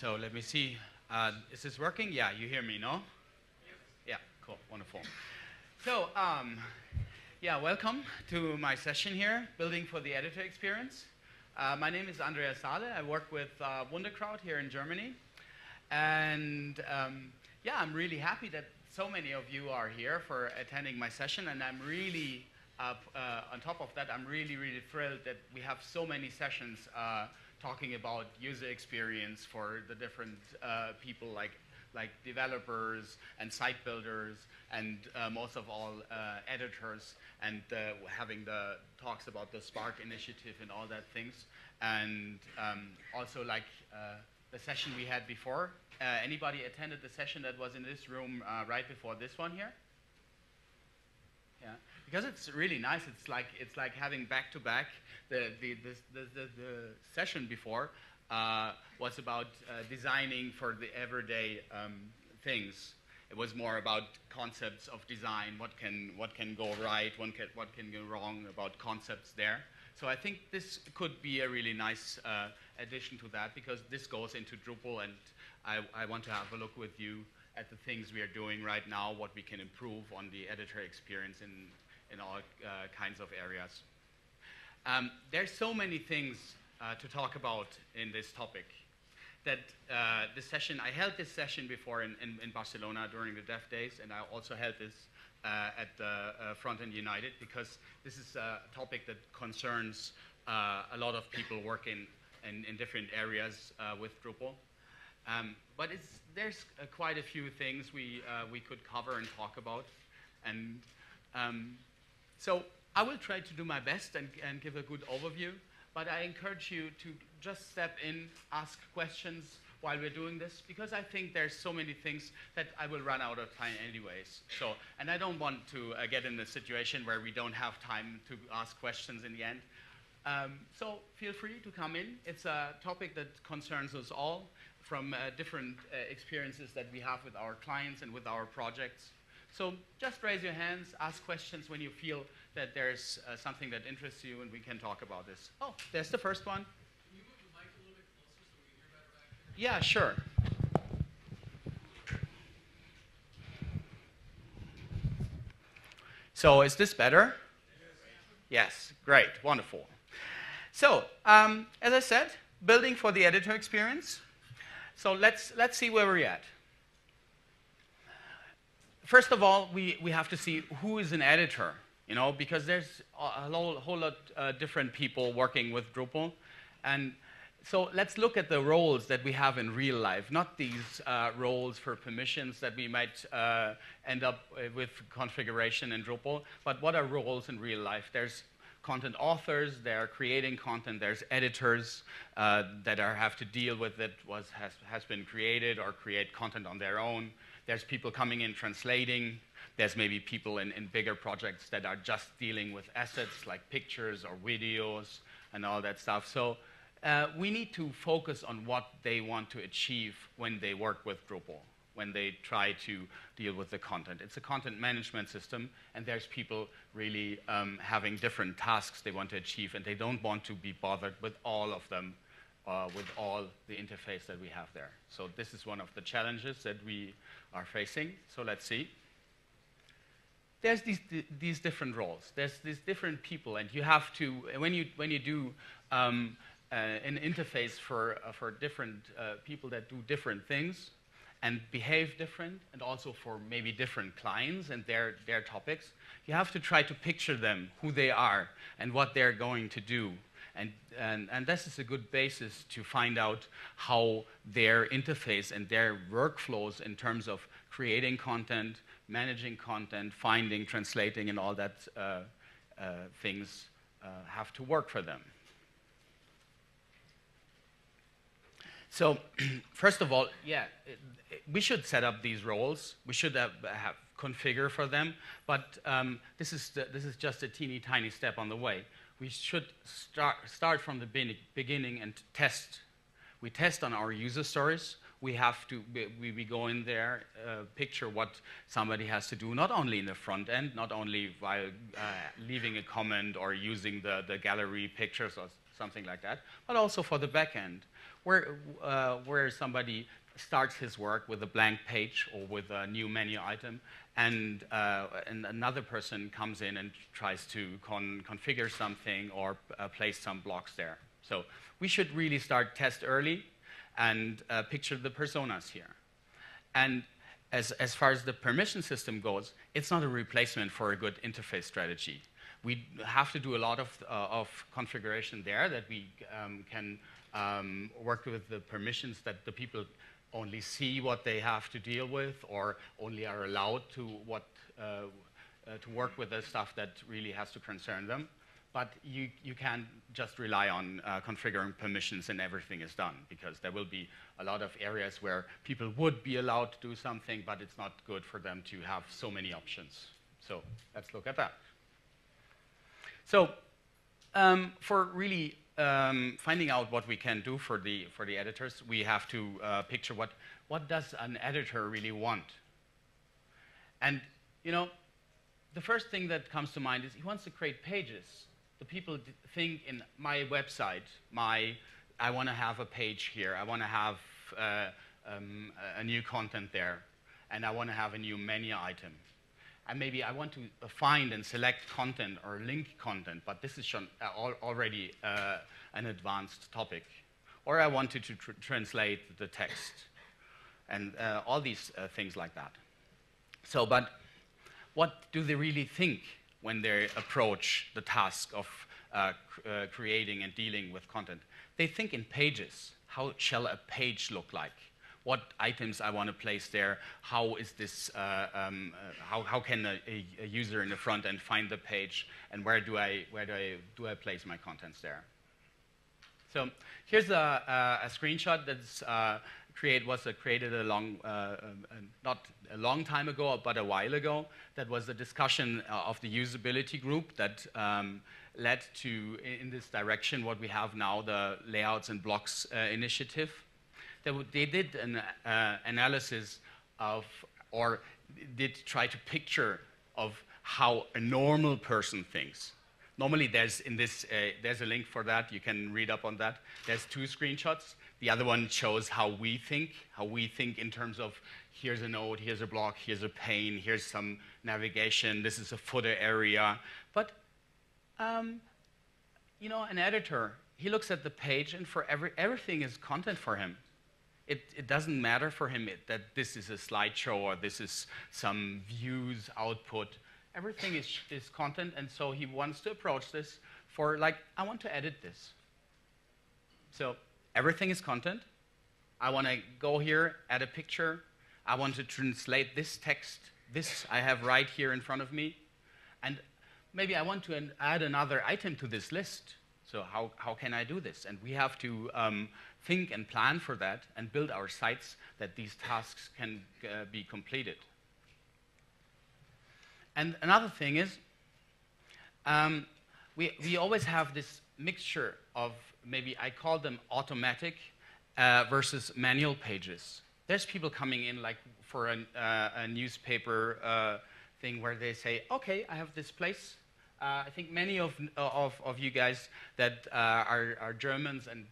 So let me see. Is this working? Yeah, you hear me, no? Yeah, cool, wonderful. So yeah, welcome to my session here, Building for the Editor Experience. My name is Andreas Ade. I work with Wunderkraut here in Germany. And yeah, I'm really happy that so many of you are here for attending my session, and I'm really, on top of that, I'm really, really thrilled that we have so many sessions talking about user experience for the different people like developers and site builders and most of all editors, and having the talks about the Spark initiative and all that things. And also like the session we had before. Anybody attended the session that was in this room right before this one here? Yeah, because it's really nice. It's like having back to back. The session before was about designing for the everyday things. It was more about concepts of design. What can go right? What can go wrong? About concepts there. So I think this could be a really nice addition to that, because this goes into Drupal, and I want to have a look with you at the things we are doing right now, what we can improve on the editor experience in all kinds of areas. There's so many things to talk about in this topic that this session, I held this session before in Barcelona during the Dev Days, and I also held this at the Frontend United, because this is a topic that concerns a lot of people working in different areas with Drupal. But there's quite a few things we could cover and talk about, and so I will try to do my best and give a good overview. But I encourage you to just step in, ask questions while we're doing this, because I think there's so many things that I will run out of time anyways. So, and I don't want to get in a situation where we don't have time to ask questions in the end. So feel free to come in. It's a topic that concerns us all, from different experiences that we have with our clients and with our projects. So just raise your hands, ask questions when you feel that there's something that interests you, and we can talk about this. Oh, there's the first one. Can you move the mic a little bit closer so we can hear better back here? Yeah, sure. So is this better? Yes, great, wonderful. So as I said, building for the editor experience. So let's see where we're at. First of all, we have to see who is an editor, you know, because there's a whole lot different people working with Drupal. And so let's look at the roles that we have in real life, not these roles for permissions that we might end up with configuration in Drupal, but what are roles in real life? There's content authors, they're creating content, there's editors that have to deal with it, has been created, or create content on their own. There's people coming in translating, there's maybe people in bigger projects that are just dealing with assets like pictures or videos and all that stuff. So we need to focus on what they want to achieve when they work with Drupal, when they try to deal with the content. It's a content management system, and there's people really having different tasks they want to achieve, and they don't want to be bothered with all of them, with all the interface that we have there. So this is one of the challenges that we are facing. So let's see. There's these different roles. There's these different people, and you have to, when you do an interface for different people that do different things, and behave different, and also for maybe different clients and their topics, you have to try to picture them, who they are, and what they're going to do. And this is a good basis to find out how their interface and their workflows in terms of creating content, managing content, finding, translating, and all that things have to work for them. So, first of all, yeah, we should set up these roles. We should have configure for them. But this is just a teeny tiny step on the way. We should start from the beginning and test. We test on our user stories. We have to we go in there, picture what somebody has to do, not only in the front end, not only while leaving a comment or using the gallery pictures or something like that, but also for the back end, where somebody starts his work with a blank page or with a new menu item, and another person comes in and tries to configure something or place some blocks there. So we should really start test early and picture the personas here. And as far as the permission system goes, it's not a replacement for a good interface strategy. We have to do a lot of configuration there that we can work with the permissions that the people only see what they have to deal with, or only are allowed to to work with the stuff that really has to concern them. But you can't just rely on configuring permissions and everything is done, because there will be a lot of areas where people would be allowed to do something, but it's not good for them to have so many options. So let's look at that. So for really finding out what we can do for the editors, we have to picture what does an editor really want. And you know, the first thing that comes to mind is he wants to create pages. The people think in my website, I want to have a page here, I want to have a new content there, and I want to have a new menu item. And maybe I want to find and select content or link content, but this is already an advanced topic. Or I wanted to translate the text, and all these things like that. So, but what do they really think when they approach the task of creating and dealing with content? They think in pages. How shall a page look like? What items I want to place there? How is this? How can a user in the front end find the page? And where do I place my contents there? So here's a screenshot that's created along not a long time ago, but a while ago. That was a discussion of the usability group that led to in this direction what we have now, the Layouts and Blocks initiative. They did an analysis of, or did try to picture of how a normal person thinks. Normally there's a link for that, you can read up on that. There's two screenshots. The other one shows how we think in terms of here's a node, here's a block, here's a pane, here's some navigation, this is a footer area. But you know, an editor, he looks at the page and for everything is content for him. It doesn't matter for him that this is a slideshow or this is some views output. Everything is content, and so he wants to approach this for, like, I want to edit this. So everything is content. I want to go here, add a picture. I want to translate this text, this I have right here in front of me. And maybe I want to add another item to this list. So how can I do this? And we have to think and plan for that and build our sites that these tasks can be completed. And another thing is we always have this mixture of, maybe I call them automatic versus manual pages. There's people coming in like for a newspaper thing where they say, okay, I have this place. I think many of you guys that are Germans and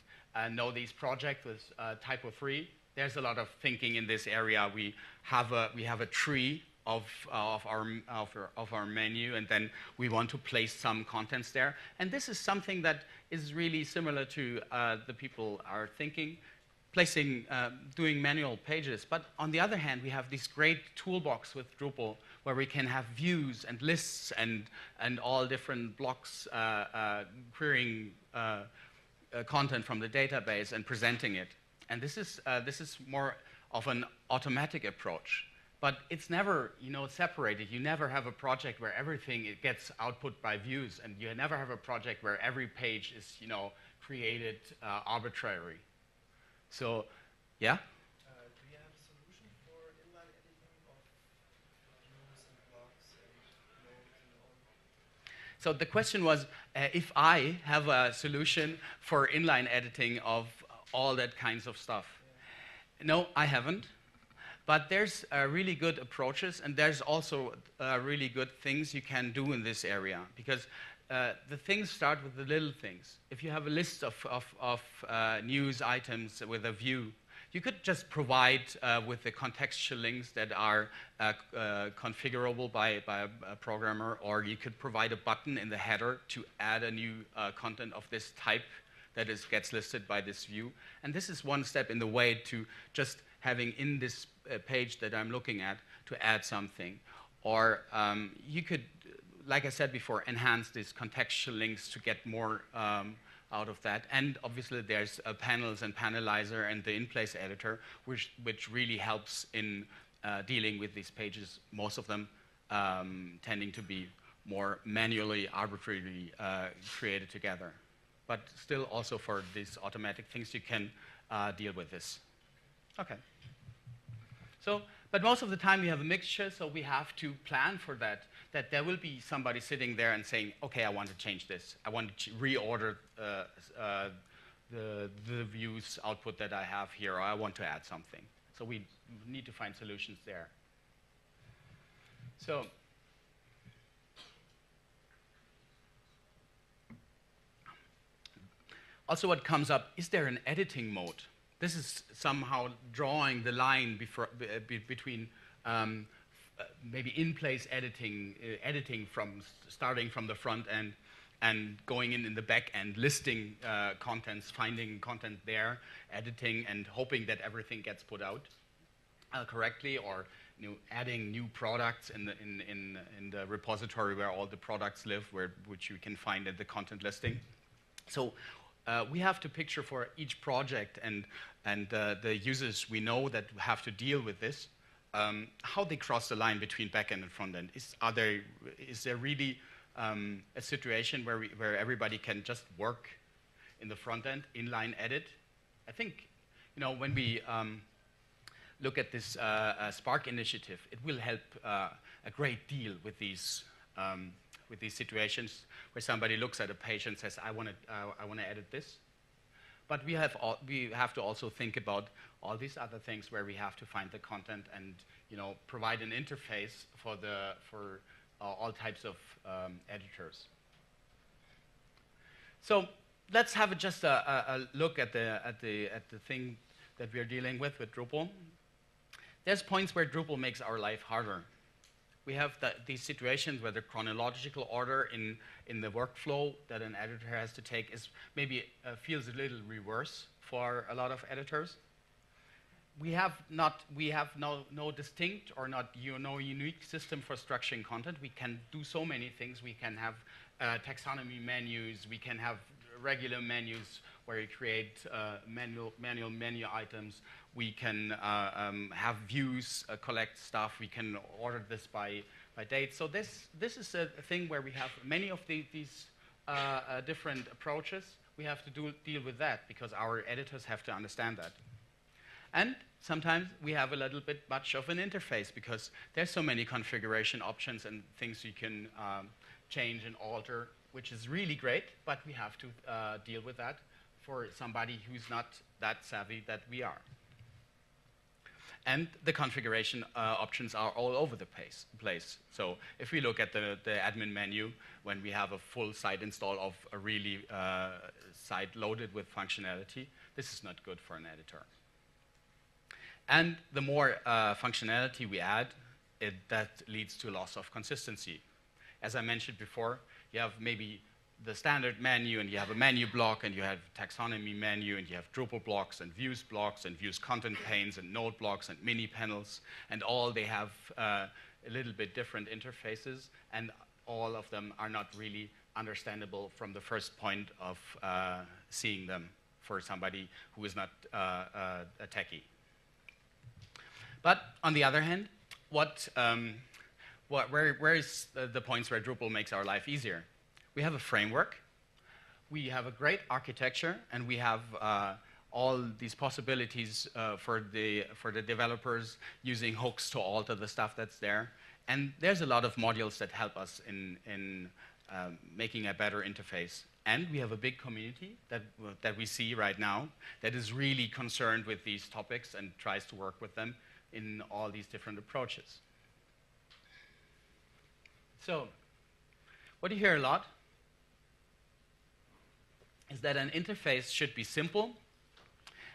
know these projects with TYPO3. There's a lot of thinking in this area. We have a tree of our menu, and then we want to place some contents there. And this is something that is really similar to the people are thinking, doing manual pages. But on the other hand, we have this great toolbox with Drupal, where we can have views and lists and all different blocks querying content from the database and presenting it. And this is more of an automatic approach. But it's never, you know, separated. You never have a project where everything gets output by views, and you never have a project where every page is, you know, created arbitrary. So, yeah. So the question was, if I have a solution for inline editing of all that kinds of stuff. Yeah. No, I haven't. But there's really good approaches, and there's also really good things you can do in this area. Because the things start with the little things. If you have a list of news items with a view, you could just provide with the contextual links that are configurable by a programmer, or you could provide a button in the header to add a new content of this type that gets listed by this view. And this is one step in the way to just having in this page that I'm looking at to add something. Or you could, like I said before, enhance these contextual links to get more out of that. And obviously there's Panels and Panelizer and the in-place editor, which really helps in dealing with these pages, most of them tending to be more manually, arbitrarily created together. But still also for these automatic things, you can deal with this. Okay. So, but most of the time we have a mixture, so we have to plan for that, that there will be somebody sitting there and saying, okay, I want to change this. I want to reorder the views output that I have here, or I want to add something. So we need to find solutions there. So, also what comes up, is there an editing mode? This is somehow drawing the line between maybe in-place editing, starting from the front end and going in the back end, listing contents, finding content there, editing, and hoping that everything gets put out correctly, or adding new products in the repository where all the products live, which you can find at the content listing. So. We have to picture for each project and the users we know that have to deal with this, how they cross the line between backend and frontend. Is there really a situation where everybody can just work in the frontend, inline edit? I think when we look at this Spark initiative, it will help a great deal with these situations where somebody looks at a page and says, I want to edit this. But we have to also think about all these other things where we have to find the content and provide an interface for all types of editors. So let's have just a look at the thing that we are dealing with Drupal. There's points where Drupal makes our life harder. We have these situations where the chronological order in the workflow that an editor has to take is maybe feels a little reverse for a lot of editors. We have no distinct or no unique system for structuring content. We can do so many things. We can have taxonomy menus. We can have regular menus where you create manual menu items. We can have views, collect stuff. We can order this by date. So this is a thing where we have many of these different approaches. We have to deal with that because our editors have to understand that. And sometimes we have a little bit much of an interface because there's so many configuration options and things you can change and alter, which is really great, but we have to deal with that for somebody who's not that savvy that we are. And the configuration options are all over the place. So if we look at the admin menu, when we have a full site install of a really site loaded with functionality, this is not good for an editor. And the more functionality we add, that leads to loss of consistency. As I mentioned before, you have maybe the standard menu, and you have a menu block, and you have taxonomy menu, and you have Drupal blocks, and views content panes, and node blocks, and mini panels, and all they have a little bit different interfaces, and all of them are not really understandable from the first point of seeing them for somebody who is not a techie. But on the other hand, where is the points where Drupal makes our life easier? We have a framework, we have a great architecture, and we have all these possibilities for the developers using hooks to alter the stuff that's there. And there's a lot of modules that help us in making a better interface. And we have a big community that we see right now that is really concerned with these topics and tries to work with them in all these different approaches. So, what do you hear a lot is that an interface should be simple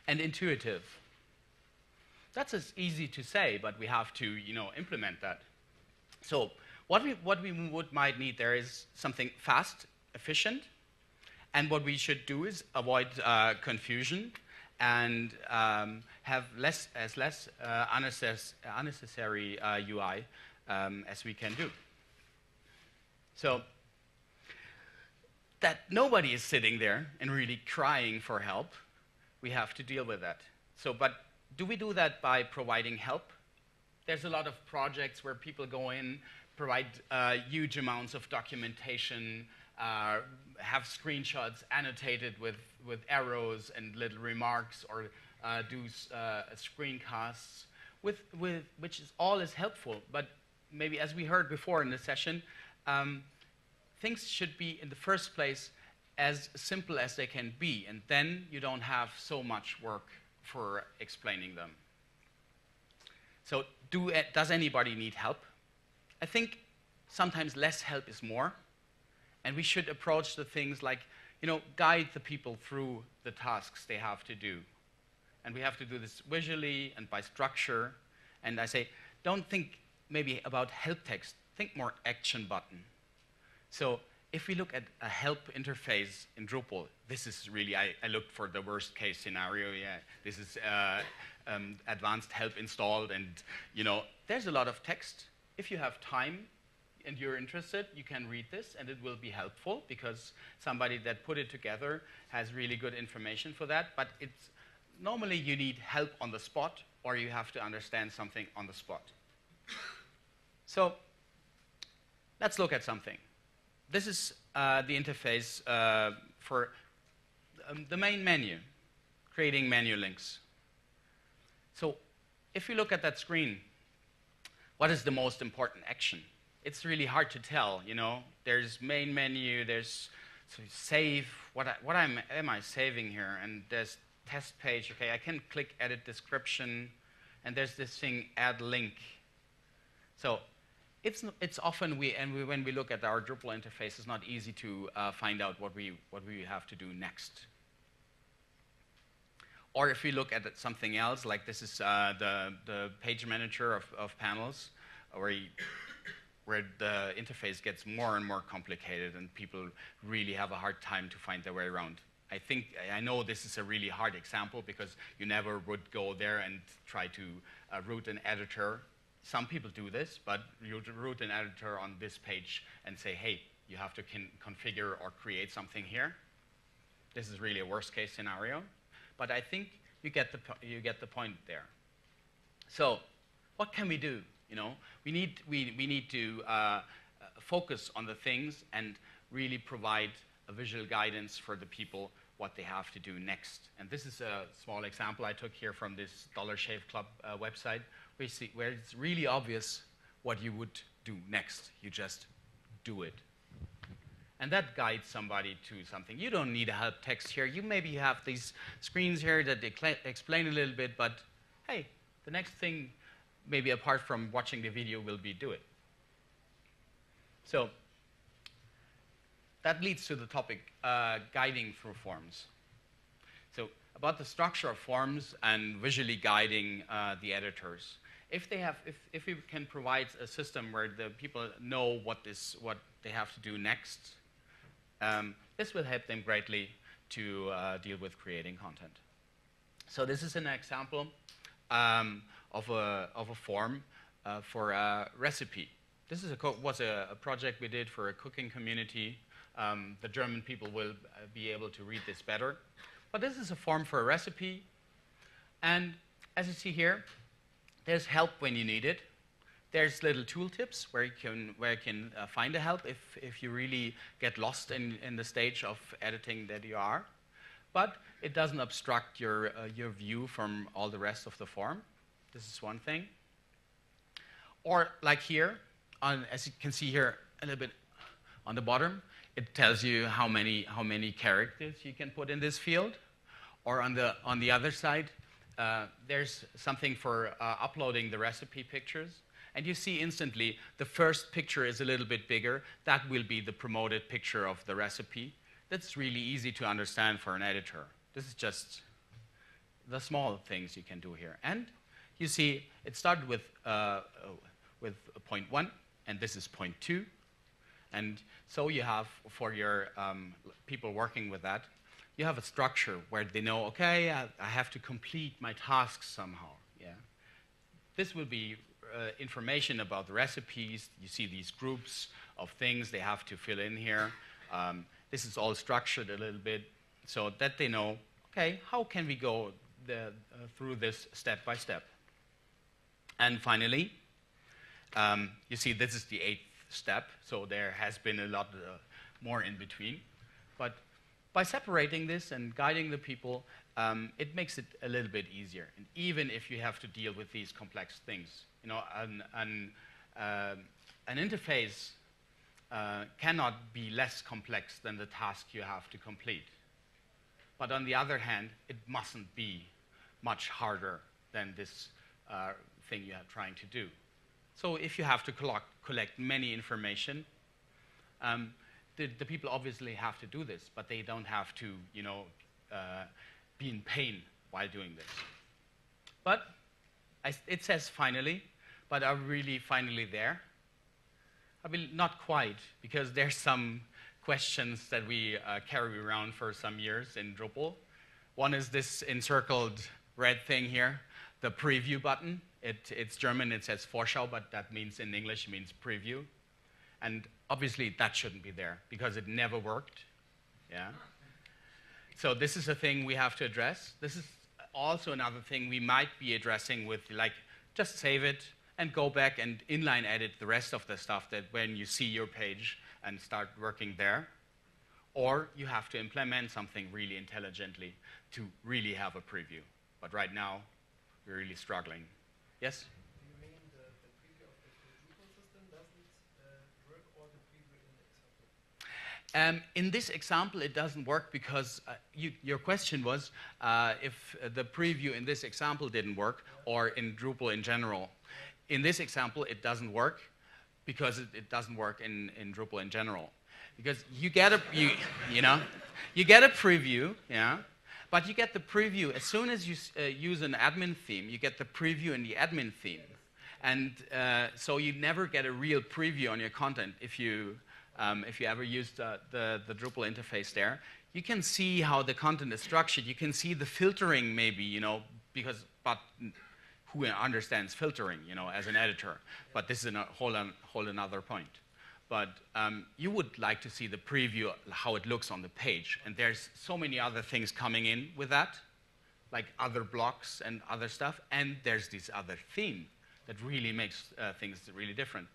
and intuitive. That's as easy to say, but we have to, implement that. So what we might need there is something fast, efficient, and what we should do is avoid confusion and have unnecessary UI as we can do. So that nobody is sitting there and really crying for help, we have to deal with that. So, but do we do that by providing help? There's a lot of projects where people go in, provide huge amounts of documentation, have screenshots annotated with arrows and little remarks, or do screencasts, which is all is helpful. But maybe as we heard before in the session, things should be in the first place as simple as they can be, and then you don't have so much work for explaining them. So does anybody need help? I think sometimes less help is more. And we should approach the things like, guide the people through the tasks they have to do. And we have to do this visually and by structure. And I say, don't think maybe about help text. Think more action button. So if we look at a help interface in Drupal, this is really, I looked for the worst case scenario. Yeah, this is advanced help installed. And there's a lot of text. If you have time, and you're interested, you can read this, and it will be helpful because somebody that put it together has really good information for that. But it's normally you need help on the spot, or you have to understand something on the spot. So let's look at something. This is the interface for the main menu, creating menu links. So if you look at that screen, what is the most important action? It's really hard to tell, There's main menu, there's save, what am I saving here? And there's test page, okay, I can click edit description, and there's this thing, add link. So it's often, when we look at our Drupal interface, it's not easy to find out what we have to do next. Or if we look at something else, like this is the page manager of Panels, where the interface gets more and more complicated and people really have a hard time to find their way around. I know this is a really hard example because you never would go there and try to route an editor. Some people do this, but you route an editor on this page and say, hey, you have to configure or create something here. This is really a worst case scenario. But I think you get the point there. So what can we do? We need to focus on the things and really provide a visual guidance for the people what they have to do next. And this is a small example I took here from this Dollar Shave Club website, where it's really obvious what you would do next. You just do it. And that guides somebody to something. You don't need a help text here. You maybe have these screens here that explain a little bit, but hey, the next thing maybe apart from watching the video will be do it. So that leads to the topic, guiding through forms. So about the structure of forms and visually guiding the editors. If we can provide a system where the people know what they have to do next, this will help them greatly to deal with creating content. So this is an example of a form for a recipe. This is was a project we did for a cooking community. The German people will be able to read this better. But this is a form for a recipe. And as you see here, there's help when you need it. There's little tooltips where you can find the help if you really get lost in the stage of editing that you are. But it doesn't obstruct your view from all the rest of the form. This is one thing. Or like here, as you can see here, a little bit on the bottom, it tells you how many characters you can put in this field. Or on the other side, there's something for uploading the recipe pictures. And you see instantly the first picture is a little bit bigger. That will be the promoted picture of the recipe. That's really easy to understand for an editor. This is just the small things you can do here. And you see, it started with point 1, and this is point 2. And so you have, for your people working with that, you have a structure where they know, okay, I have to complete my tasks somehow. Yeah, this will be information about the recipes. You see these groups of things they have to fill in here. This is all structured a little bit so that they know, okay, how can we go through this step by step? And finally, you see this is the 8th step, so there has been a lot more in between. But by separating this and guiding the people, it makes it a little bit easier. And even if you have to deal with these complex things, you know, an interface cannot be less complex than the task you have to complete. But on the other hand, it mustn't be much harder than this thing you are trying to do. So if you have to collect many information, the people obviously have to do this, but they don't have to, you know, be in pain while doing this. But it says finally, but are we really finally there? I mean, not quite, because there's some questions that we carry around for some years in Drupal. One is this encircled red thing here, the preview button. It's German, it says Vorschau, but that means in English means preview. And obviously that shouldn't be there because it never worked. Yeah. So this is a thing we have to address. This is also another thing we might be addressing with, like, just save it and go back and inline edit the rest of the stuff that when you see your page and start working there. Or you have to implement something really intelligently to really have a preview. But right now, we're really struggling. Yes? Do you mean the preview of the Drupal system doesn't work, or the preview in the example? In this example, it doesn't work because your question was if the preview in this example didn't work, yeah, or in Drupal in general. Yeah. In this example, it doesn't work because it doesn't work in Drupal in general. Because you get a you get a preview, yeah. But you get the preview as soon as you use an admin theme. You get the preview in the admin theme, and so you never get a real preview on your content. If you ever used the Drupal interface there, you can see how the content is structured. You can see the filtering, maybe, you know, because but who understands filtering, you know, as an editor? But this is a whole another point. But you would like to see the preview, how it looks on the page. And there's so many other things coming in with that, like other blocks and other stuff. And there's this other theme that really makes things really different.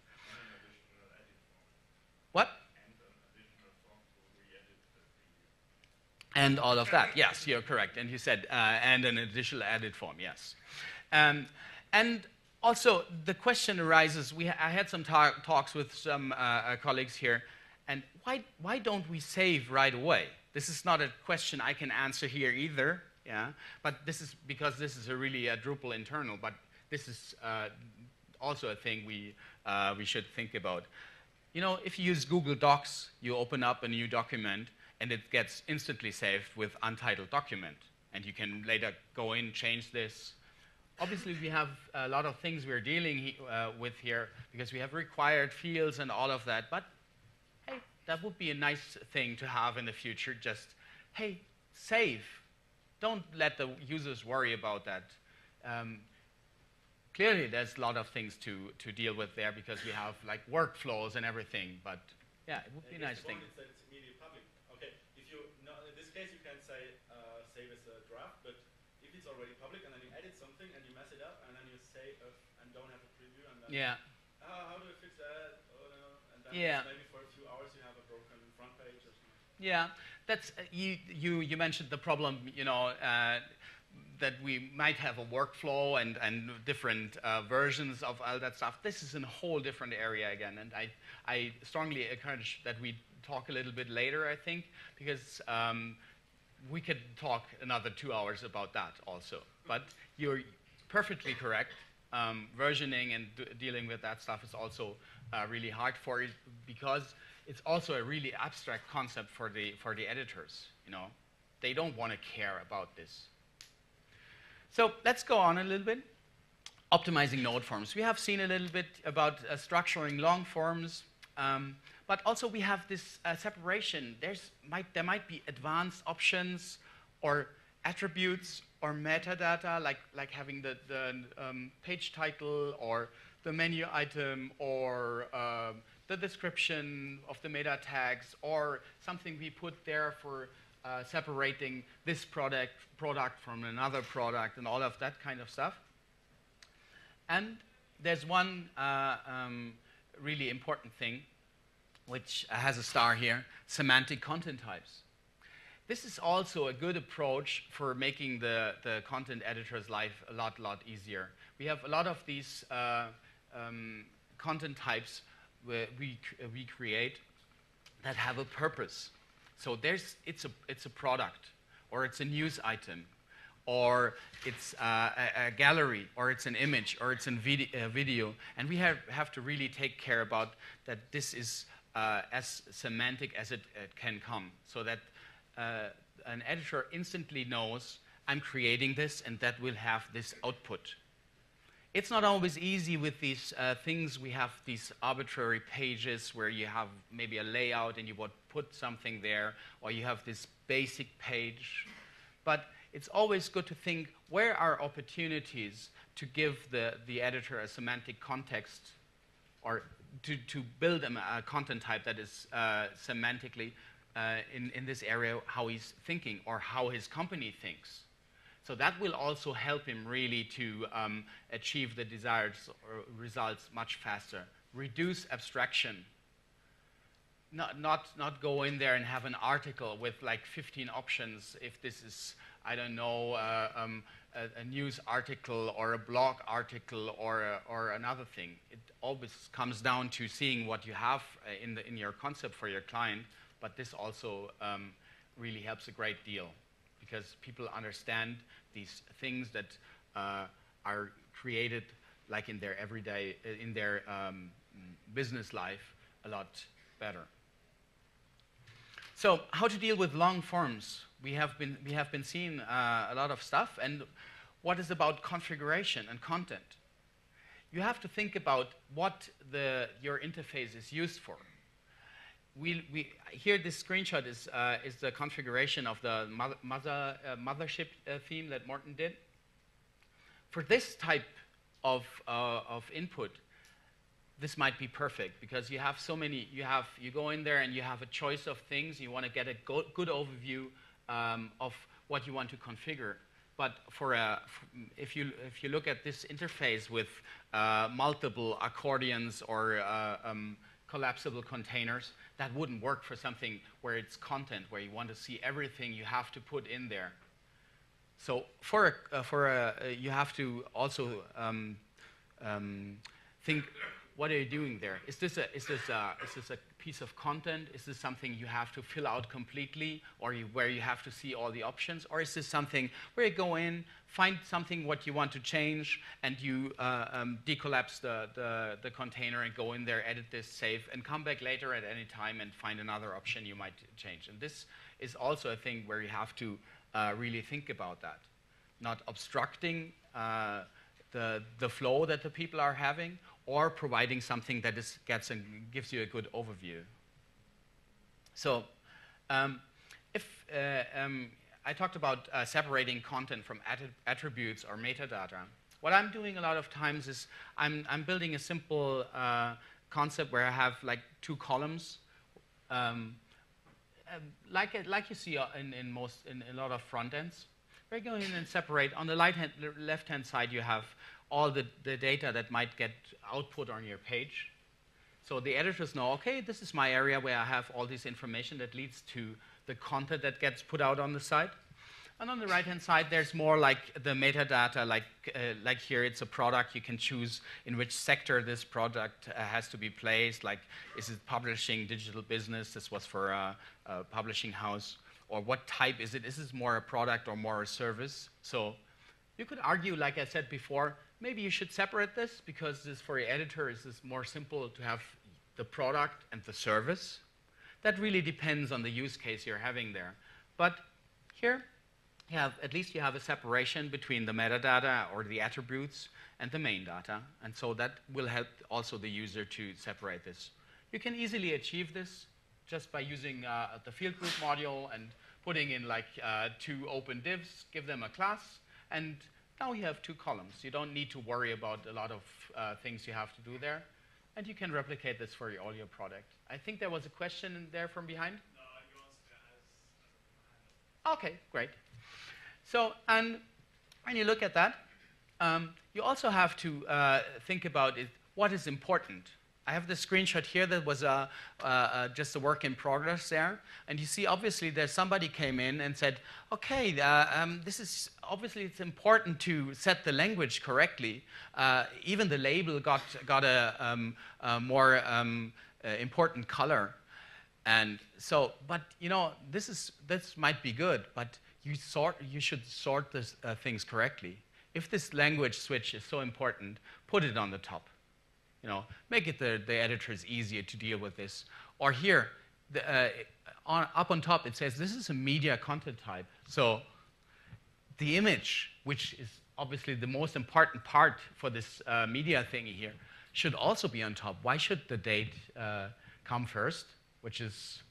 And an additional edit form. What? And an additional form to re-edit the preview. And all of that, yes, you're correct. And you said, and an additional edit form, yes. And also, the question arises, I had some talks with some colleagues here, and why don't we save right away? This is not a question I can answer here either, yeah? But this is because this is a really Drupal internal, but this is also a thing we should think about. You know, if you use Google Docs, you open up a new document, and it gets instantly saved with untitled document, and you can later go in, change this. Obviously, we have a lot of things we're dealing with here because we have required fields and all of that. But hey, that would be a nice thing to have in the future. Just, hey, save. Don't let the users worry about that. Clearly, there's a lot of things to deal with there because we have like workflows and everything. But yeah, it would be a nice thing. That it's immediately public. Okay, if you no, in this case, you can say save as a draft, but if it's already public and then you edit something and you mess it up and then you say and don't have a preview and then how do I fix that? Oh no, and then maybe for a few hours you have a broken front page or something. Yeah, that's you mentioned the problem, you know, that we might have a workflow and different versions of all that stuff. This is a whole different area again, and I strongly encourage that we talk a little bit later, I think, because we could talk another 2 hours about that also. But you're perfectly correct. Versioning and dealing with that stuff is also really hard for it because it's also a really abstract concept for the editors. You know, they don't want to care about this. So let's go on a little bit. Optimizing node forms. We have seen a little bit about structuring long forms, but also we have this separation. There might be advanced options or attributes or metadata, like having the page title or the menu item or the description of the meta tags or something we put there for separating this product from another product and all of that kind of stuff. And there's one really important thing, which has a star here, semantic content types. This is also a good approach for making the content editor's life a lot easier. We have a lot of these content types we create that have a purpose. So it's a product, or it's a news item, or it's a gallery, or it's an image, or it's a video. And we have to really take care about that this is as semantic as it can come, so that an editor instantly knows I'm creating this and that will have this output. It's not always easy with these things. We have these arbitrary pages where you have maybe a layout and you would put something there, or you have this basic page. But it's always good to think, where are opportunities to give the editor a semantic context, or to build a content type that is semantically in this area how he's thinking or how his company thinks. So that will also help him really to achieve the desired results much faster. Reduce abstraction. Not go in there and have an article with like 15 options if this is, I don't know, a news article or a blog article or another thing. It always comes down to seeing what you have in your concept for your client, but this also really helps a great deal, because people understand these things that are created like in their everyday, in their business life a lot better. So how to deal with long forms? We have been seeing a lot of stuff, and what is about configuration and content? You have to think about what your interface is used for. Here this screenshot is the configuration of the mothership theme that Morten did. For this type of input, this might be perfect, because you have so many. You go in there and you have a choice of things. You want to get a good overview of what you want to configure. But if you look at this interface with multiple accordions or collapsible containers, that wouldn't work for something where it's content, where you want to see everything you have to put in there. So you have to also think, what are you doing there? Is this a piece of content? Is this something you have to fill out completely, or where you have to see all the options? Or is this something where you go in, find something what you want to change, and you decollapse the container and go in there, edit this, save, and come back later at any time and find another option you might change? And this is also a thing where you have to really think about that, not obstructing the flow that the people are having, or providing something that gives you a good overview. So I talked about separating content from attributes or metadata. What I'm doing a lot of times is I'm building a simple concept where I have like two columns, like you see in a lot of front ends. We're going in and separate. On the left-hand side, you have all the data that might get output on your page. So the editors know, okay, this is my area where I have all this information that leads to the content that gets put out on the site. And on the right-hand side, there's more like the metadata, like here it's a product. You can choose in which sector this product has to be placed, like is it publishing, digital business, this was for a publishing house, or what type is it? Is this more a product or more a service? So you could argue, like I said before, maybe you should separate this, because this, for your editor, is more simple to have the product and the service, That really depends on the use case you're having there. But here, you have, at least you have a separation between the metadata or the attributes and the main data. And so that will help also the user to separate this. You can easily achieve this just by using the field group module and putting in like two open divs, give them a class, and now you have two columns. You don't need to worry about a lot of things you have to do there. And you can replicate this for all your product. I think there was a question in there from behind. No, you answered it. OK, great. So and when you look at that, you also have to think about it, what is important. I have this screenshot here that was just a work in progress there. And you see, obviously, there's somebody came in and said, OK, this is obviously it's important to set the language correctly. Even the label got a more important color. And so, but you know, this might be good, but you should sort these things correctly. If this language switch is so important, put it on the top. You know, make it the editors easier to deal with this. Or here, up on top, it says this is a media content type. So the image, which is obviously the most important part for this media thingy here, should also be on top. Why should the date come first, which is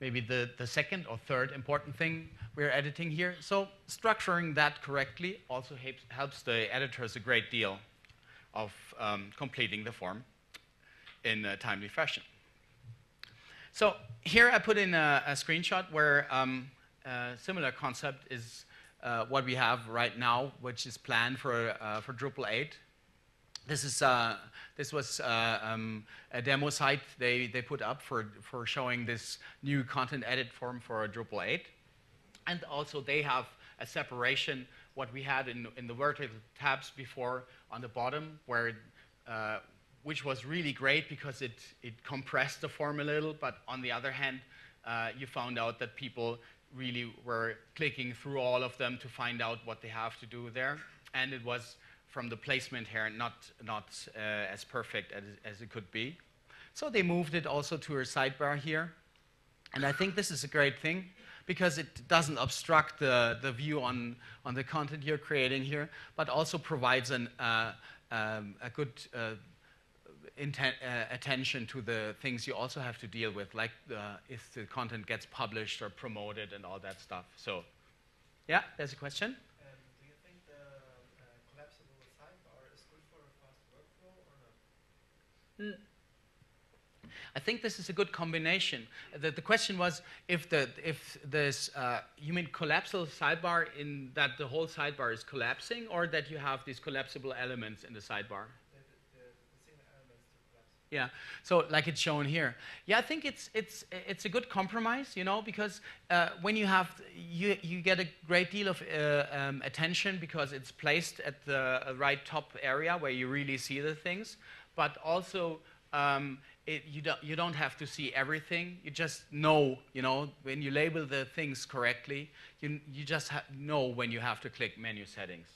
maybe the second or third important thing we're editing here? So structuring that correctly also helps the editors a great deal of completing the form in a timely fashion. So here I put in a screenshot where a similar concept is what we have right now, which is planned for Drupal 8. This was a demo site they put up for showing this new content edit form for Drupal 8. And also they have a separation, what we had in the vertical tabs before on the bottom, where which was really great because it compressed the form a little, but on the other hand, you found out that people really were clicking through all of them to find out what they have to do there. And it was, from the placement here, not as perfect as it could be. So they moved it also to a sidebar here. And I think this is a great thing, because it doesn't obstruct the view on the content you're creating here, but also provides a good attention to the things you also have to deal with, like if the content gets published or promoted and all that stuff. So yeah, there's a question. Do you think the collapsible sidebar is good for a fast workflow or not? I think this is a good combination. The question was if you mean collapsible sidebar in that the whole sidebar is collapsing, or that you have these collapsible elements in the sidebar? The single elements to collapse. Yeah, so like it's shown here. Yeah, I think it's a good compromise, you know, because when you have, you get a great deal of attention because it's placed at the right top area where you really see the things, but also you don't have to see everything. You just know, you know, when you label the things correctly, you just know when you have to click menu settings.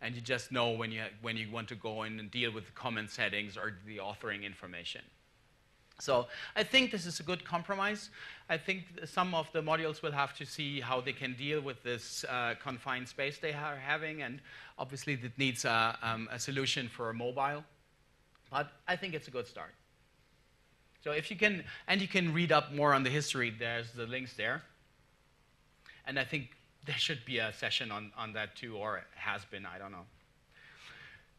And you just know when you want to go in and deal with the comment settings or the authoring information. So I think this is a good compromise. I think some of the modules will have to see how they can deal with this confined space they are having. And obviously, it needs a solution for a mobile. But I think it's a good start. So if you can, and you can read up more on the history, there's the links there. And I think there should be a session on that too, or it has been, I don't know.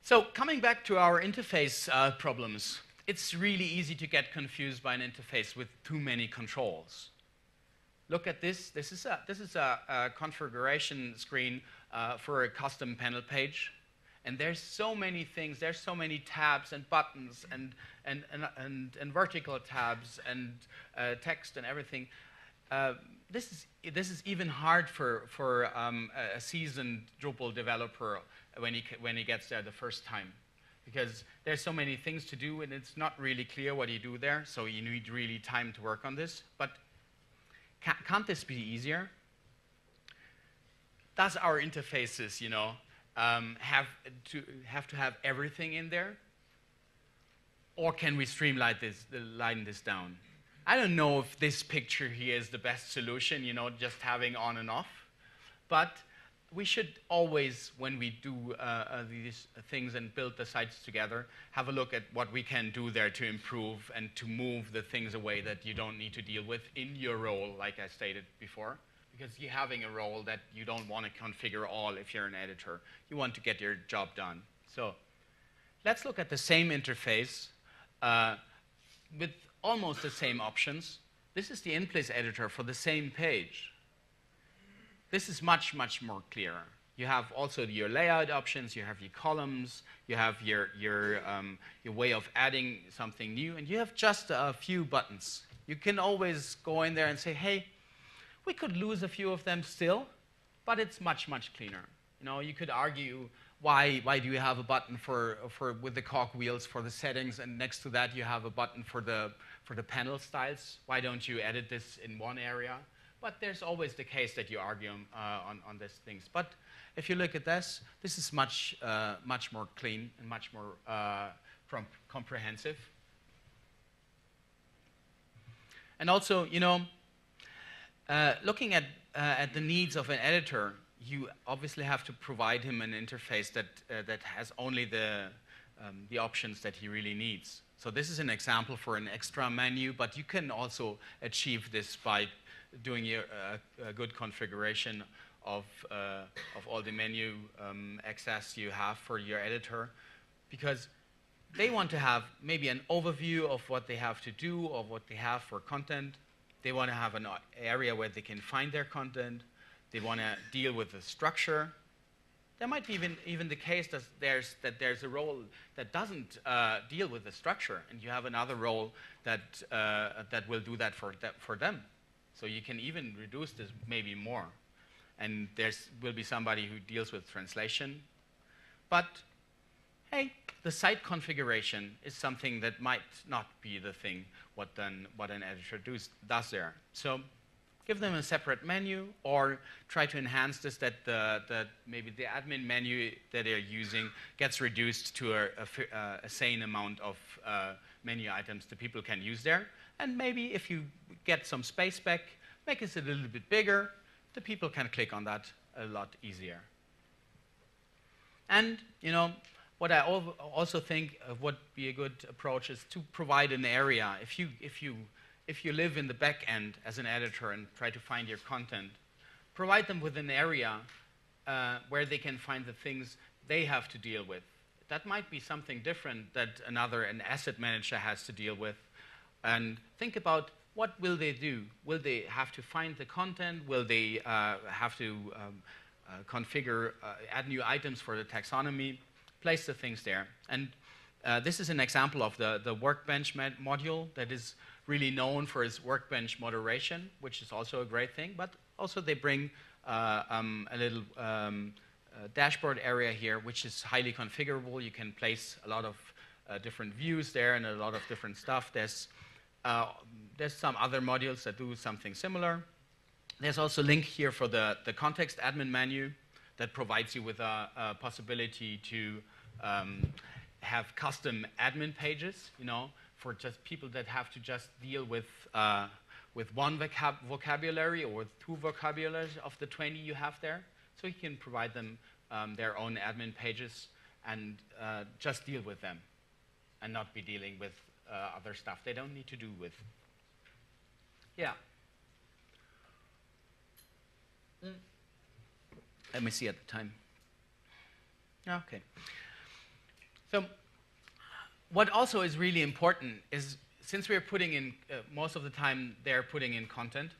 So coming back to our interface problems, it's really easy to get confused by an interface with too many controls. Look at this. This is a configuration screen for a custom panel page. And there's so many things, there's so many tabs and buttons and vertical tabs and text and everything. This is even hard for a seasoned Drupal developer when he gets there the first time, because there's so many things to do and it's not really clear what you do there. So you need really time to work on this. But can't this be easier? That's our interfaces, you know. Have to have everything in there, or can we streamline this down? I don't know if this picture here is the best solution, you know, just having on and off. But we should always, when we do these things and build the sites together, have a look at what we can do there to improve and to move the things away that you don't need to deal with in your role, like I stated before. Because you're having a role that you don't want to configure all if you're an editor. You want to get your job done. So let's look at the same interface with almost the same options. This is the in-place editor for the same page. This is much, much more clear. You have also your layout options, you have your columns, you have your way of adding something new, and you have just a few buttons. You can always go in there and say, hey, we could lose a few of them still, but it's much, much cleaner. You know, you could argue, why do you have a button for with the cogwheels for the settings, and next to that you have a button for the panel styles? Why don't you edit this in one area? But there's always the case that you argue on these things. But if you look at this, this is much, much more clean and much more comprehensive. And also, you know, looking at the needs of an editor, you obviously have to provide him an interface that that has only the options that he really needs. So this is an example for an extra menu, but you can also achieve this by doing a good configuration of all the menu access you have for your editor, because they want to have maybe an overview of what they have to do or what they have for content. They want to have an area where they can find their content. They want to deal with the structure. There might be even the case that there's a role that doesn't deal with the structure, and you have another role that that will do that for them. So you can even reduce this maybe more. And there will be somebody who deals with translation. But hey, the site configuration is something that might not be the thing what an editor does there. So give them a separate menu, or try to enhance this that maybe the admin menu that they're using gets reduced to a sane amount of menu items that people can use there. And maybe if you get some space back, make it a little bit bigger, the people can click on that a lot easier. And, you know, what I also think would be a good approach is to provide an area. If you live in the back end as an editor and try to find your content, provide them with an area where they can find the things they have to deal with. That might be something different that an asset manager has to deal with. And think about, what will they do? Will they have to find the content? Will they have to configure, add new items for the taxonomy? Place the things there. And this is an example of the Workbench module that is really known for its Workbench moderation, which is also a great thing. But also they bring a little dashboard area here, which is highly configurable. You can place a lot of different views there and a lot of different stuff. There's some other modules that do something similar. There's also a link here for the context admin menu that provides you with a possibility to have custom admin pages, you know, for just people that have to just deal with one vocabulary or with two vocabularies of the 20 you have there. So you can provide them their own admin pages and just deal with them and not be dealing with other stuff they don't need to do with. Yeah. Let me see at the time. Okay. So what also is really important is, since we're putting in, most of the time they're putting in content,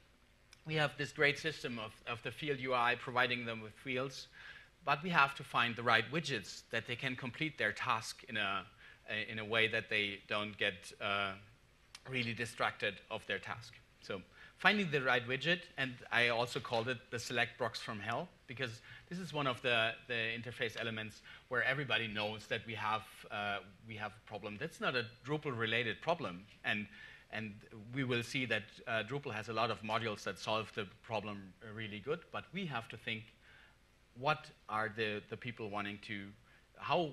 we have this great system of the field UI providing them with fields, but we have to find the right widgets that they can complete their task in a way that they don't get really distracted of their task. So finding the right widget, and I also called it the select box from hell, because this is one of the interface elements where everybody knows that we have a problem. That's not a Drupal-related problem, and we will see that Drupal has a lot of modules that solve the problem really good, but we have to think, what are the people wanting to, how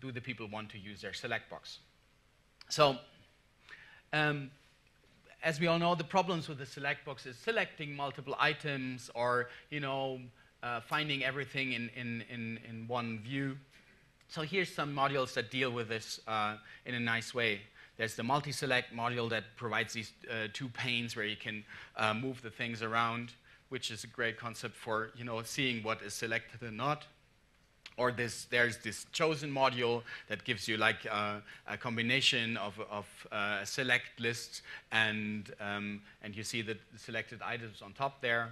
do the people want to use their select box? So as we all know, the problems with the select box is selecting multiple items or, you know, finding everything in one view. So here's some modules that deal with this in a nice way. There's the multi-select module that provides these two panes where you can move the things around, which is a great concept for, you know, seeing what is selected and not. Or there's this chosen module that gives you like a combination of select lists and you see the selected items on top there.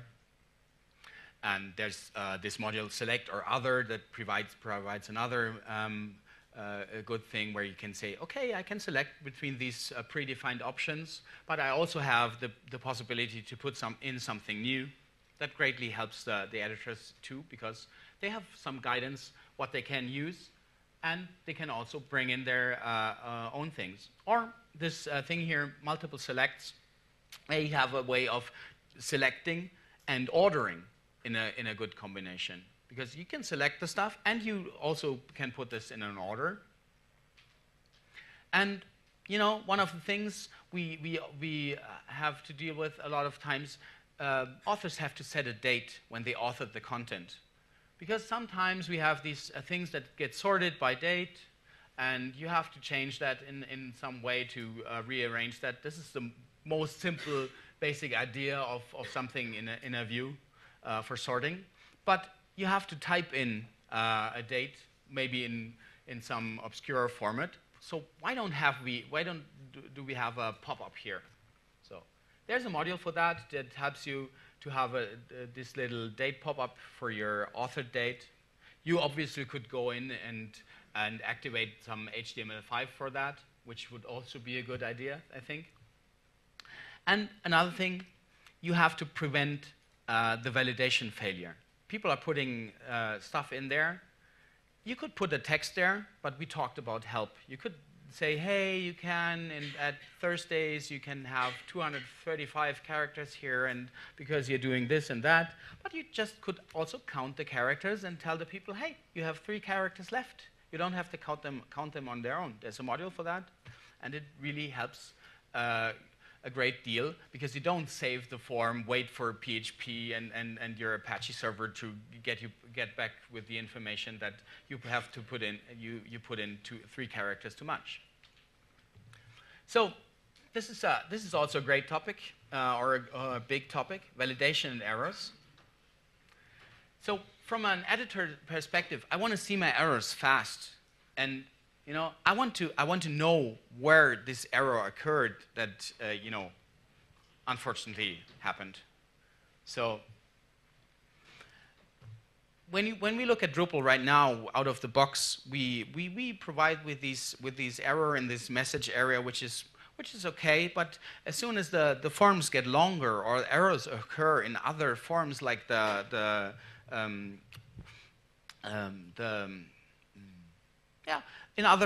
And there's this module select or other that provides another a good thing where you can say, okay, I can select between these predefined options, but I also have the possibility to put something new. That greatly helps the editors too, because they have some guidance what they can use, and they can also bring in their own things. Or this thing here, multiple selects, they have a way of selecting and ordering in a good combination. Because you can select the stuff, and you also can put this in an order. And you know, one of the things we have to deal with a lot of times, authors have to set a date when they authored the content, because sometimes we have these things that get sorted by date, and you have to change that in some way to rearrange that. This is the most simple, basic idea of something in a view for sorting, but you have to type in a date, maybe in some obscure format. So why don't we have a pop-up here? So there's a module for that helps you to have this little date pop-up for your author date. You obviously could go in and activate some HTML5 for that, which would also be a good idea, I think. And another thing, you have to prevent the validation failure. People are putting stuff in there. You could put a text there, but we talked about help. You could say, hey, you can, and at Thursdays, you can have 235 characters here, and because you're doing this and that. But you just could also count the characters and tell the people, hey, you have 3 characters left. You don't have to count them on their own. There's a module for that, and it really helps a great deal, because you don't save the form, wait for PHP and your Apache server to get back with the information that you have to put in. You put in 3 characters too much. So this is also a great topic or a big topic: validation and errors. So from an editor perspective, I want to see my errors fast, and you know, I want to know where this error occurred that, you know, unfortunately happened. So when we look at Drupal right now, out of the box, we provide with these error in this message area, which is okay. But as soon as the forms get longer or errors occur in other forms, like in other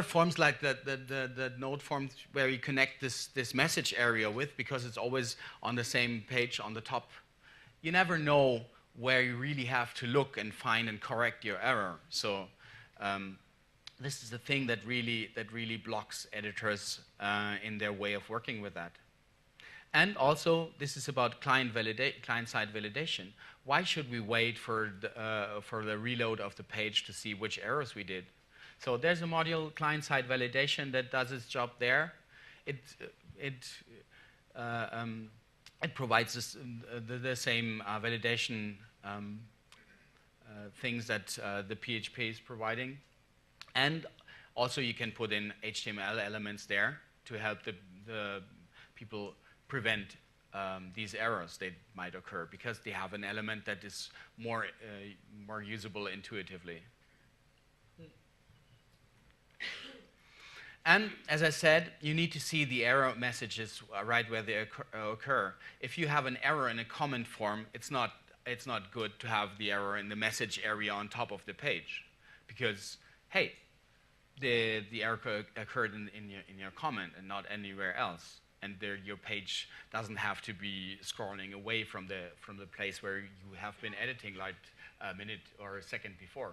forms like the node forms where you connect this message area with, because it's always on the same page on the top, you never know where you really have to look and find and correct your error. So this is the thing that really blocks editors in their way of working with that. And also, this is about client-side validation. Why should we wait for the reload of the page to see which errors we did? So there's a module, client-side validation, that does its job there. It provides us, the same validation things that the PHP is providing, and also you can put in HTML elements there to help the people prevent these errors that might occur, because they have an element that is more usable intuitively. And as I said, you need to see the error messages right where they occur. If you have an error in a comment form, it's not good to have the error in the message area on top of the page, because hey, the error occurred in your comment and not anywhere else, and your page doesn't have to be scrolling away from the place where you have been editing like a minute or a second before.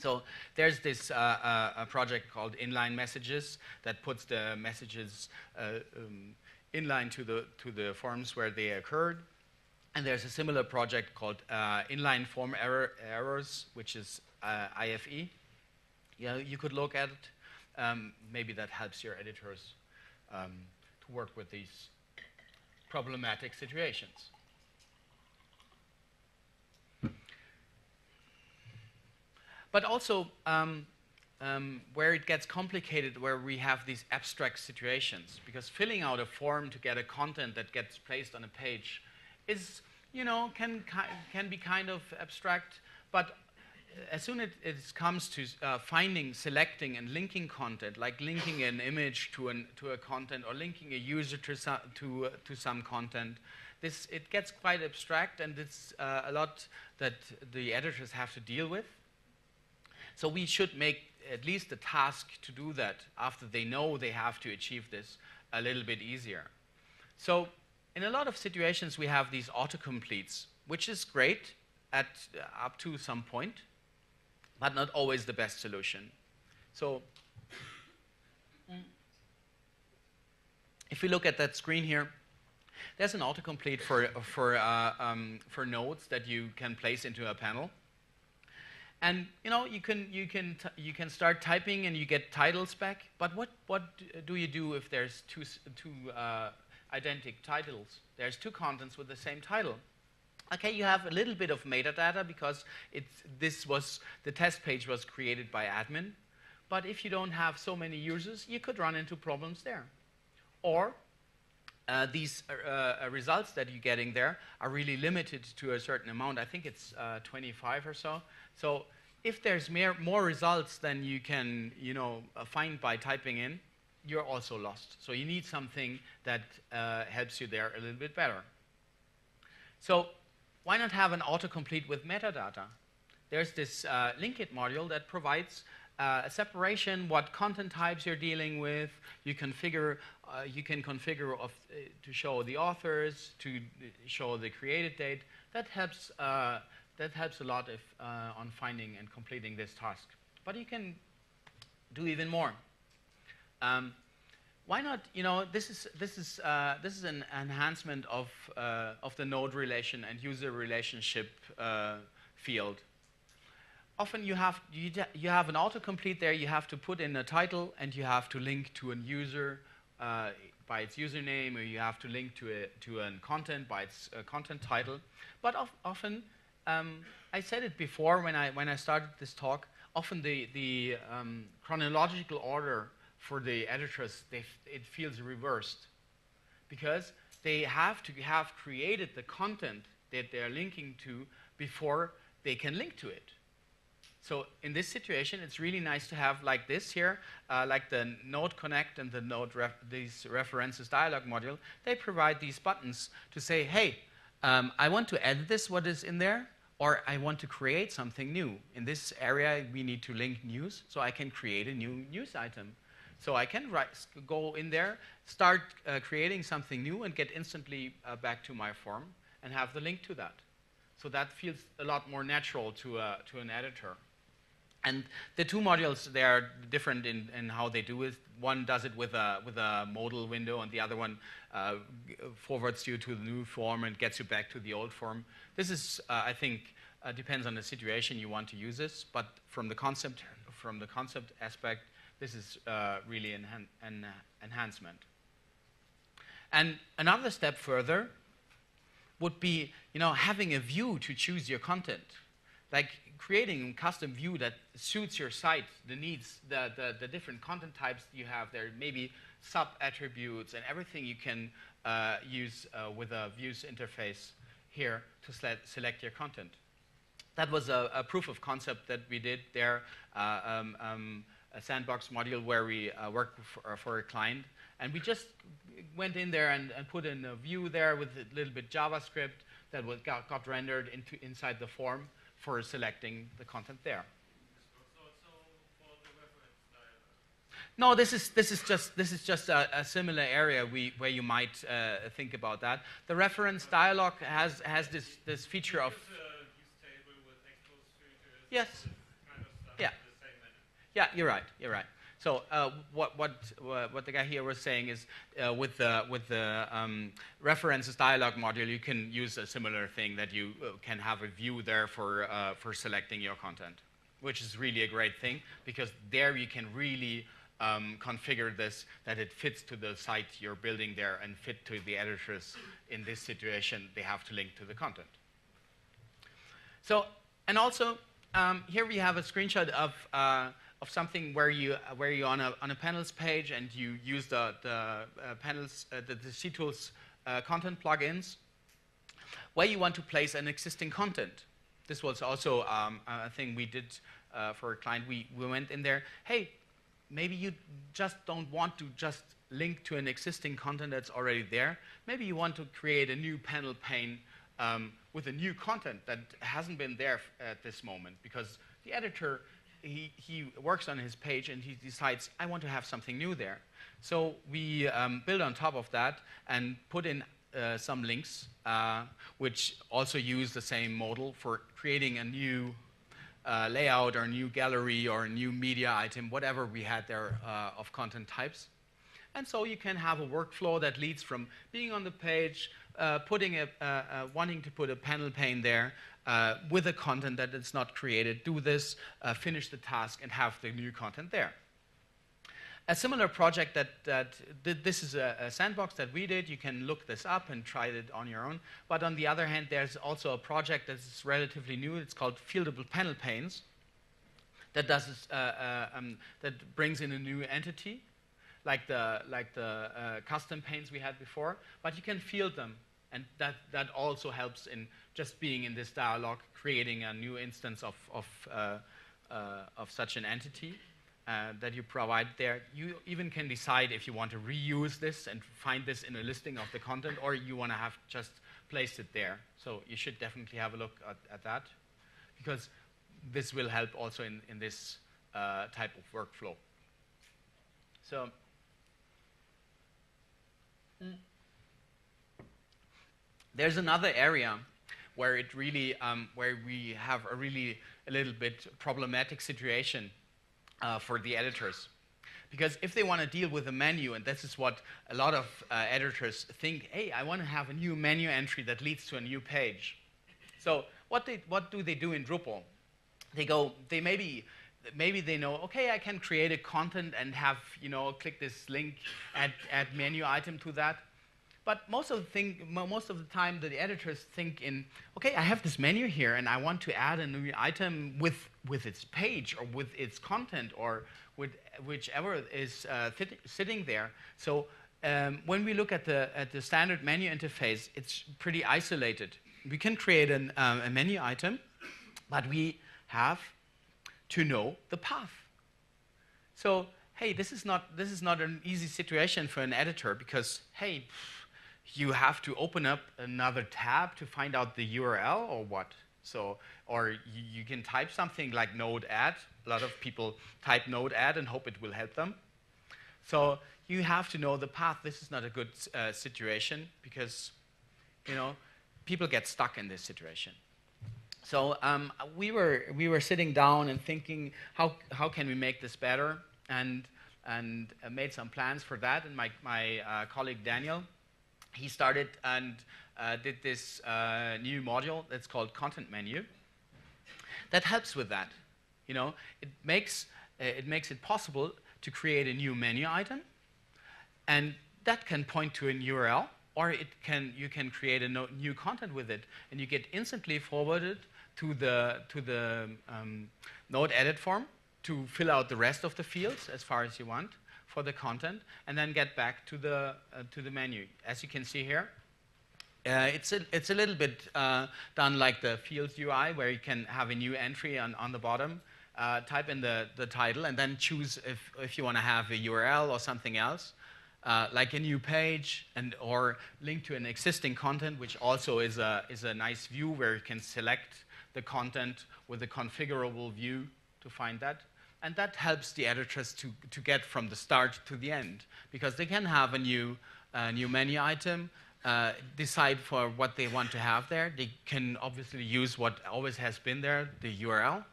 So there's this a project called Inline Messages that puts the messages inline to the forms where they occurred. And there's a similar project called Inline Form Errors, which is IFE. You know, you could look at it. Maybe that helps your editors to work with these problematic situations. But also, where it gets complicated, where we have these abstract situations, because filling out a form to get a content that gets placed on a page is, you know, can be kind of abstract. But as soon as it comes to finding, selecting, and linking content, like linking an image to a content or linking a user to some content, this it gets quite abstract, and it's a lot that the editors have to deal with. So we should make at least the task to do that after they know they have to achieve this a little bit easier. So in a lot of situations we have these autocompletes, which is great at up to some point, but not always the best solution. So if we look at that screen here, there's an autocomplete for nodes that you can place into a panel. And you know you can start typing and you get titles back. But what do you do if there's two identical titles? There's two contents with the same title. Okay, you have a little bit of metadata because the test page was created by admin. But if you don't have so many users, you could run into problems there. Or these results that you're getting there are really limited to a certain amount. I think it's 25 or so. So if there's more results than you can, you know, find by typing in, you're also lost. So you need something that helps you there a little bit better. So why not have an autocomplete with metadata? There's this Linkit module that provides a separation, what content types you're dealing with. You can configure to show the authors, to show the created date. That helps. That helps a lot if, on finding and completing this task. But you can do even more. Why not? You know, this is an enhancement of the node relation and user relationship field. Often you have an autocomplete there. You have to put in a title and you have to link to a user by its username, or you have to link to a content by its content title. But often. I said it before when I started this talk. Often the chronological order for the editors it feels reversed, because they have to have created the content that they are linking to before they can link to it. So in this situation, it's really nice to have like this here, like the Node Connect and the Node these references dialog module. They provide these buttons to say, hey, I want to edit this. What is in there? Or I want to create something new. In this area, we need to link news, so I can create a new news item. So I can go in there, start creating something new, and get instantly back to my form and have the link to that. So that feels a lot more natural to an editor. And the two modules, they are different in how they do it. One does it with a modal window, and the other one forwards you to the new form and gets you back to the old form. This is, I think, depends on the situation you want to use this. But from the concept aspect, this is really an enhancement. And another step further would be, you know, having a view to choose your content. Like creating a custom view that suits your site, the needs, the different content types you have there, maybe sub-attributes and everything you can use with a views interface here to select your content. That was a proof of concept that we did there, a sandbox module where we worked for a client. And we just went in there and put in a view there with a little bit JavaScript that got rendered inside the form, for selecting the content there. No, this is just a similar area where you might think about that. The reference dialog has this feature of use table with yes, kind of stuff, yeah, the same menu. Yeah, you're right. So what the guy here was saying is with the references dialog module, you can use a similar thing that you can have a view there for selecting your content, which is really a great thing, because there you can really configure this, that it fits to the site you're building there and fit to the editors. In this situation, they have to link to the content. So, and also, here we have a screenshot of something where you on a Panels page and you use the Panels the CTools content plugins, where you want to place an existing content. This was also a thing we did for a client. We went in there, hey, maybe you just don't want to just link to an existing content that's already there. Maybe you want to create a new panel pane with a new content that hasn't been there at this moment, because the editor, he works on his page and he decides, I want to have something new there. So we build on top of that and put in some links, which also use the same model for creating a new layout or a new gallery or a new media item, whatever we had there of content types. And so you can have a workflow that leads from being on the page, wanting to put a panel pane there with a content that is not created, do this, finish the task, and have the new content there. A similar project this is a sandbox that we did. You can look this up and try it on your own. But on the other hand, there's also a project that's relatively new. It's called Fieldable Panel Panes, that does this, that brings in a new entity, like the custom panes we had before. But you can field them, and that also helps in just being in this dialogue, creating a new instance of such an entity. That you provide there. You even can decide if you want to reuse this and find this in a listing of the content, or you want to have just placed it there. So you should definitely have a look at that, because this will help also in this type of workflow. So, there's another area where it really, where we have a little bit problematic situation. For the editors, because if they want to deal with a menu, and this is what a lot of editors think, hey, I want to have a new menu entry that leads to a new page. So what do they do in Drupal? They go, maybe they know, okay, I can create a content and have, click this link, add menu item to that. But most of the time, the editors think in, okay, I have this menu here, and I want to add a new item with its page or with its content or with whichever is sitting there. So when we look at the standard menu interface, it's pretty isolated. We can create a menu item, but we have to know the path. So hey, this is not an easy situation for an editor, because hey, you have to open up another tab to find out the URL or what. So, or you can type something like node add. A lot of people type node add and hope it will help them. So you have to know the path. This is not a good situation, because people get stuck in this situation. So we were sitting down and thinking, how can we make this better? And made some plans for that. And my colleague Daniel, he started and did this new module that's called Content Menu. That helps with that. It makes it possible to create a new menu item, and that can point to an URL, or you can create a new content with it, and you get instantly forwarded to the node edit form to fill out the rest of the fields as far as you want for the content, and then get back to the menu. As you can see here, it's a little bit done like the Fields UI, where you can have a new entry on the bottom, type in the title, and then choose if you want to have a URL or something else, like a new page or link to an existing content, which also is a nice view where you can select the content with a configurable view to find that. And that helps the editors to get from the start to the end, because they can have a new menu item, decide for what they want to have there. They can obviously use what always has been there, the URL.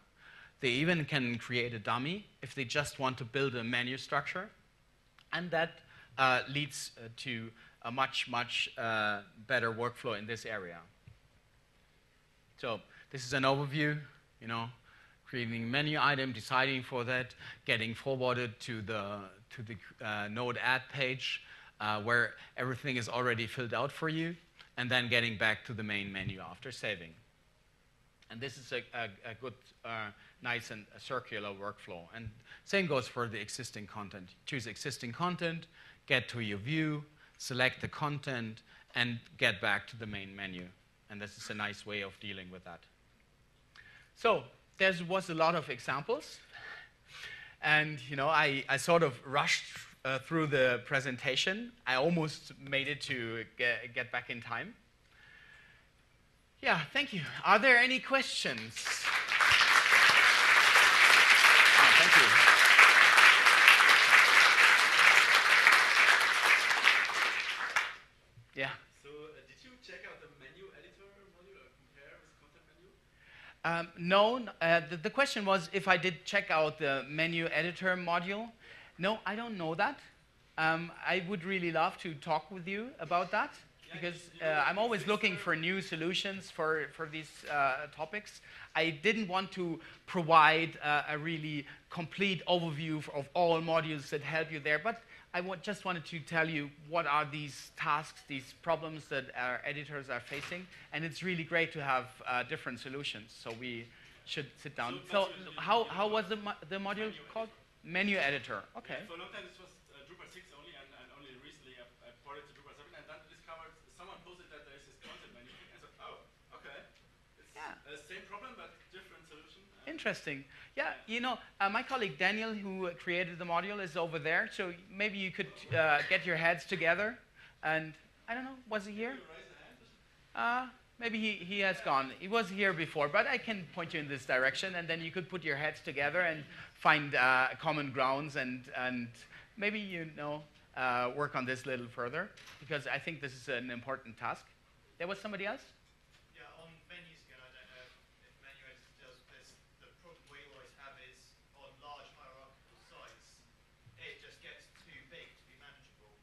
They even can create a dummy if they just want to build a menu structure. And that leads to a much, much better workflow in this area. So this is an overview, you know, creating menu item, deciding for that, getting forwarded to the, Node Add page where everything is already filled out for you, and then getting back to the main menu after saving. And this is a good, nice and circular workflow. And same goes for the existing content. Choose existing content, get to your view, select the content, and get back to the main menu. And this is a nice way of dealing with that. So there was a lot of examples. And you know, I sort of rushed through the presentation. I almost made it to get back in time. Yeah, thank you. Are there any questions? Oh, thank you. Yeah. So, did you check out the menu editor module or compare with Content Menu? No. The question was if I did check out the menu editor module. No, I don't know that. I would really love to talk with you about that. Because I'm always looking for new solutions for these topics. I didn't want to provide a really complete overview of all modules that help you there, but I just wanted to tell you what are these tasks, these problems that our editors are facing, and it's really great to have different solutions, so we should sit down. So, how was the module called? Menu editor, okay. Yeah, for a long time this was Drupal 6 only, and only recently I brought it to Drupal 7, and then discovered someone posted that there's this content menu, and so, oh, okay. It's same problem, but different solution. Interesting. Yeah, you know, my colleague Daniel, who created the module, is over there, so maybe you could get your heads together, and I don't know, was he here? Can you raise a hand? Maybe he has gone. He was here before, but I can point you in this direction, and then you could put your heads together and find common grounds, and maybe, you know, work on this a little further, because I think this is an important task. There was somebody else? Yeah, on menus again, I don't know if menu editor does this. The problem we always have is on large hierarchical sites, it just gets too big to be manageable.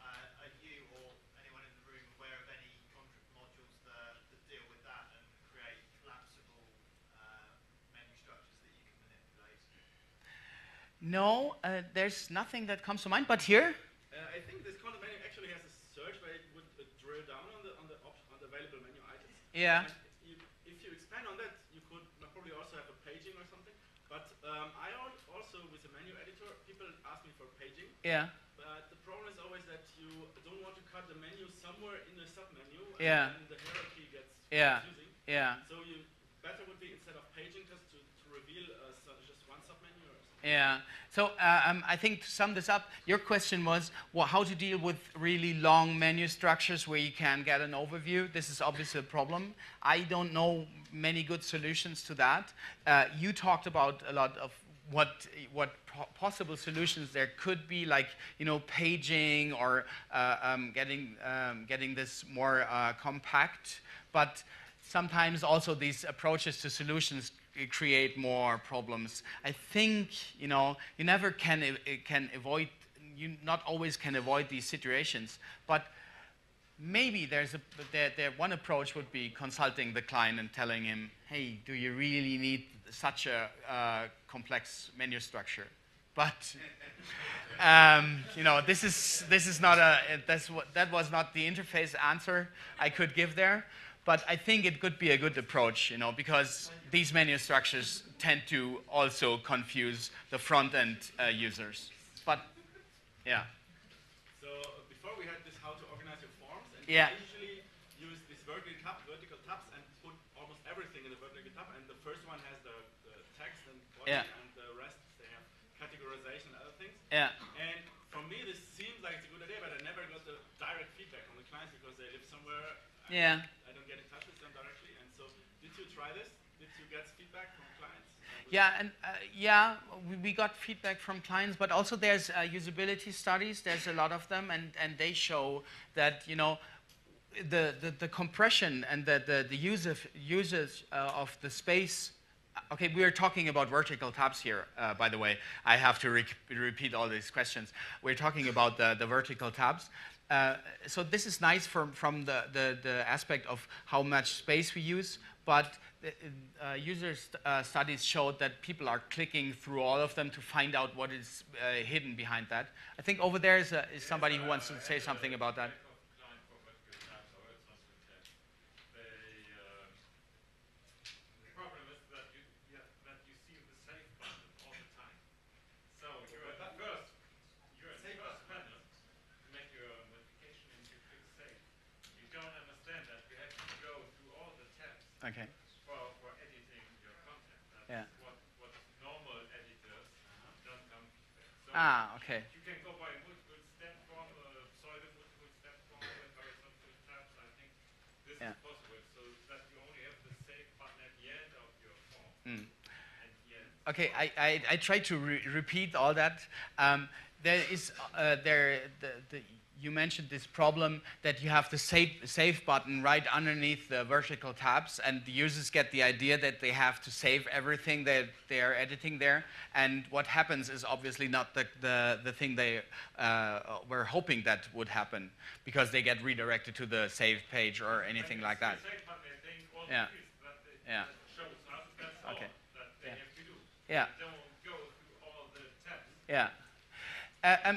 Are you or anyone in the room aware of any modules that deal with that and create collapsible menu structures that you can manipulate? No, there's nothing that comes to mind. But here, I think this content menu actually has a search where it would drill down on the available menu items. Yeah. If you expand on that, you could probably also have a paging or something. But I also, with the menu editor, people ask me for paging. Yeah. But the problem is always that you don't want to cut the menu somewhere in the submenu, yeah, and the hierarchy gets confusing. Yeah. So you better would be, instead of paging, just to reveal just one submenu or something. Yeah. So I think to sum this up, your question was, well, how to deal with really long menu structures where you can get an overview. This is obviously a problem. I don't know many good solutions to that. You talked about a lot of what possible solutions there could be, like, you know, paging or getting this more compact. But sometimes also these approaches to solutions create more problems. I think, you know, you never can avoid, you not always can avoid these situations. But maybe there's one approach would be consulting the client and telling him, hey, do you really need such a complex menu structure? But you know, this is not a that was not the interface answer I could give there. But I think it could be a good approach, you know, because these menu structures tend to also confuse the front end users. But yeah. So before we had this, how to organize your forms, and yeah, I usually use these vertical tabs and put almost everything in the vertical tab. And the first one has the text and body, yeah, and the rest they have categorization and other things. Yeah. And for me, this seems like it's a good idea, but I never got the direct feedback from the clients because they live somewhere. Yeah. I don't get in touch with them directly. And so, did you try this? Did you get feedback from clients? Yeah, and yeah, we got feedback from clients, but also there's usability studies. There's a lot of them, and they show that, you know, the compression and the usage of the space Okay, we are talking about vertical tabs here, by the way. I have to repeat all these questions. We're talking about the vertical tabs. So this is nice from the aspect of how much space we use, but user studies showed that people are clicking through all of them to find out what is hidden behind that. I think over there is somebody who wants to say something about that. Okay. For editing your content. That's what normal editors don't come with. So okay. You can go by multiple step form, pseudo multiple step form, and horizontal tabs. I think this is possible, so that you only have the save button at the end of your form. Okay, I tried to repeat all that. There is you mentioned this problem that you have the save button right underneath the vertical tabs, and the users get the idea that they have to save everything that they are editing there. And what happens is obviously not the thing they were hoping that would happen, because they get redirected to the save page or anything like that.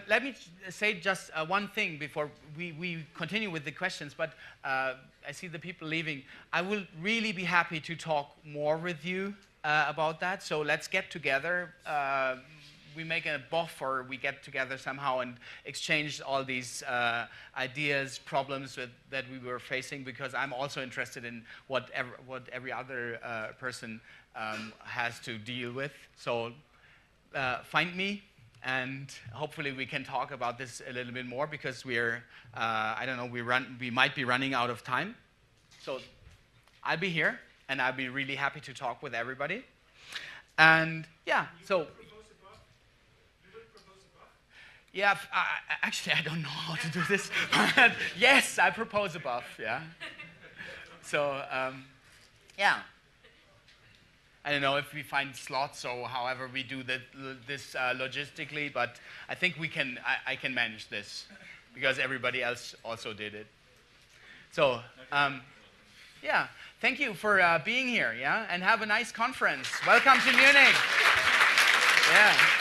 Let me say just one thing before we continue with the questions, but I see the people leaving. I will really be happy to talk more with you about that, so let's get together. We make a buff, or we get together somehow and exchange all these ideas, problems that we were facing, because I'm also interested in what every other person has to deal with. So find me. And hopefully we can talk about this a little bit more, because we're, I don't know, we might be running out of time. So I'll be here, and I'll be really happy to talk with everybody. And yeah, so. Yeah, actually, I don't know how to do this. But yes, I propose a buff, yeah. So, yeah. I don't know if we find slots or however we do this logistically, but I think we can. I can manage this, because everybody else also did it. So, yeah, thank you for being here. Yeah, and have a nice conference. Welcome to Munich. Yeah.